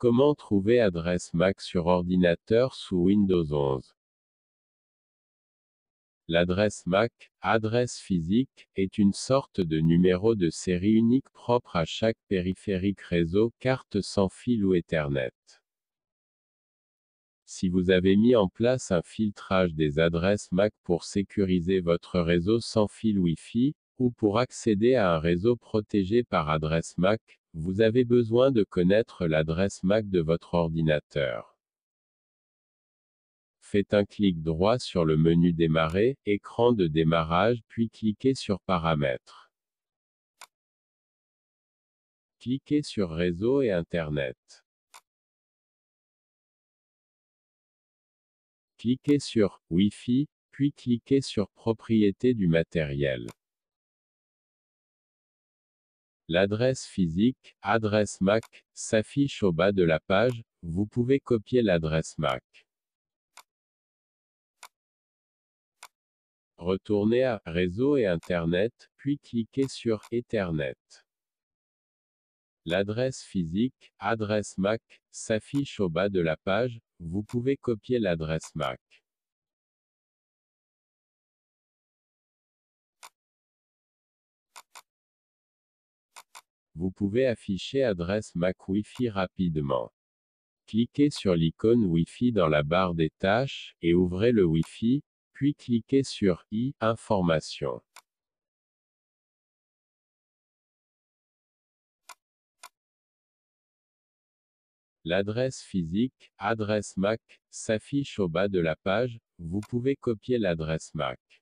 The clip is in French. Comment trouver adresse MAC sur ordinateur sous Windows 11 ? L'adresse MAC, adresse physique, est une sorte de numéro de série unique propre à chaque périphérique réseau, carte sans fil ou Ethernet. Si vous avez mis en place un filtrage des adresses MAC pour sécuriser votre réseau sans fil Wi-Fi, ou pour accéder à un réseau protégé par adresse MAC, vous avez besoin de connaître l'adresse MAC de votre ordinateur. Faites un clic droit sur le menu Démarrer, écran de démarrage, puis cliquez sur Paramètres. Cliquez sur Réseau et Internet. Cliquez sur Wi-Fi, puis cliquez sur Propriétés du matériel. L'adresse physique, adresse MAC, s'affiche au bas de la page, vous pouvez copier l'adresse MAC. Retournez à « Réseau et Internet », puis cliquez sur « Ethernet ». L'adresse physique, adresse MAC, s'affiche au bas de la page, vous pouvez copier l'adresse MAC. Vous pouvez afficher adresse MAC Wi-Fi rapidement. Cliquez sur l'icône Wi-Fi dans la barre des tâches, et ouvrez le Wi-Fi. Puis cliquez sur « I » Informations. L'adresse physique, adresse MAC, s'affiche au bas de la page, vous pouvez copier l'adresse MAC.